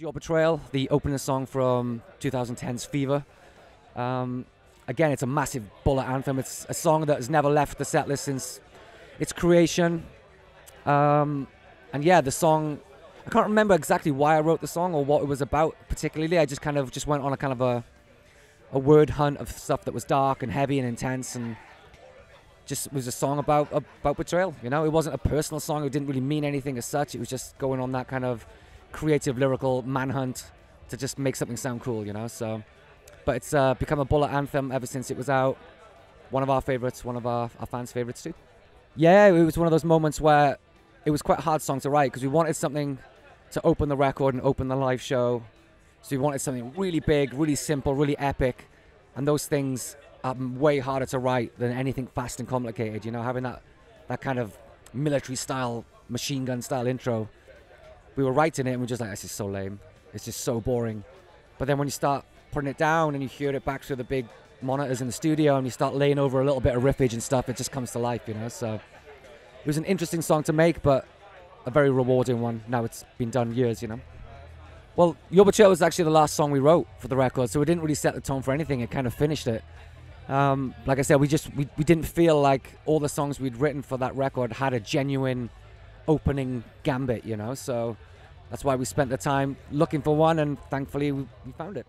Your Betrayal, the opening song from 2010's Fever. Again, it's a massive baller anthem. It's a song that has never left the setlist since its creation. And yeah, the song, I can't remember exactly why I wrote the song or what it was about particularly. I just went on a kind of a word hunt of stuff that was dark and heavy and intense, and just was a song about betrayal. You know, it wasn't a personal song. It didn't really mean anything as such. It was just going on that kind of creative lyrical manhunt to just make something sound cool, you know. So, but it's become a baller anthem ever since it was out. One of our favorites, one of our fans' favorites too. Yeah, it was one of those moments where it was quite a hard song to write because we wanted something to open the record and open the live show. So we wanted something really big, really simple, really epic, and those things are way harder to write than anything fast and complicated. You know, having that kind of military-style, machine gun-style intro. We were writing it and we were just like, this is so lame. It's just so boring. But then when you start putting it down and you hear it back through the big monitors in the studio and you start laying over a little bit of riffage and stuff, it just comes to life, you know? So it was an interesting song to make, but a very rewarding one. Now it's been done years, you know? Well, Your Betrayal was actually the last song we wrote for the record, so it didn't really set the tone for anything. It kind of finished it. Like I said, we didn't feel like all the songs we'd written for that record had a genuine opening gambit, you know? So that's why we spent the time looking for one, and thankfully we found it.